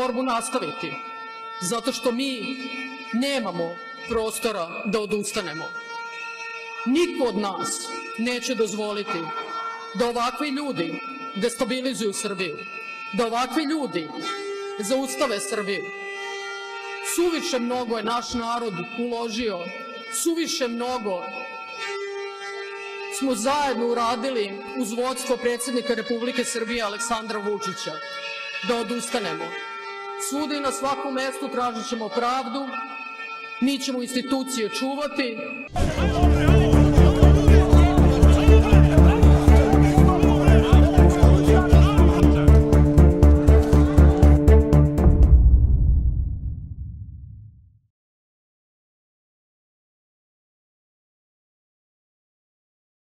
borbu nastaviti, zato što mi nemamo prostora da odustanemo. Niko od nas neće dozvoliti da ovakvi ljudi destabilizuju Srbiju, da ovakvi ljudi zaustave Srbiju. Suviše mnogo je naš narod uložio, suviše mnogo smo zajedno uradili uz vodstvo predsednika Republike Srbije Aleksandra Vučića da odustanemo. Svuda i na svakom mestu tražit ćemo pravdu, mi ćemo institucije čuvati.